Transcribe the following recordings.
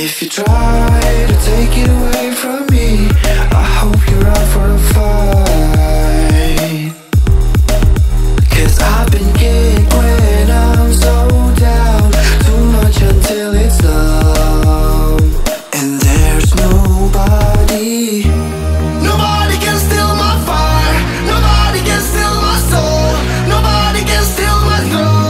If you try to take it away from me, I hope you're out for a fight. 'Cause I've been kicked when I'm so down, too much until it's numb. And there's nobody, nobody can steal my fire, nobody can steal my soul, nobody can steal my soul.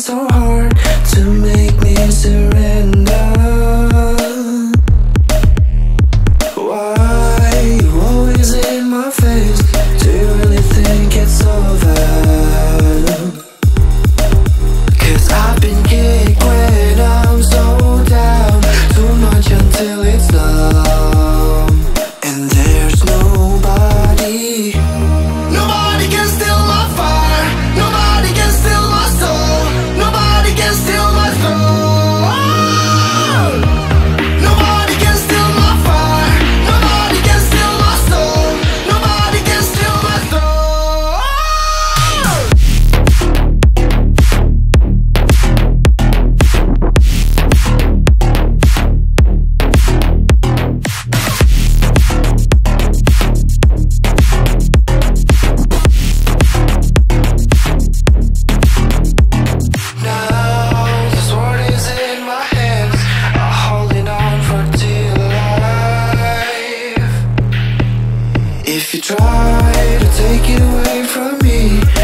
so hard to make me surrender. Why you always in my face? Do you really think it's over? Cause I've been kicked when I'm so down, too much until it's numb. And there's nobody, nobody can steal my fire, nobody can steal my soul, nobody can steal my soul. Nobody can steal my fire, nobody can steal my soul, nobody can steal my soul. Now this sword is in my hands, I'm holding on for dear life. If you try to take it away from me,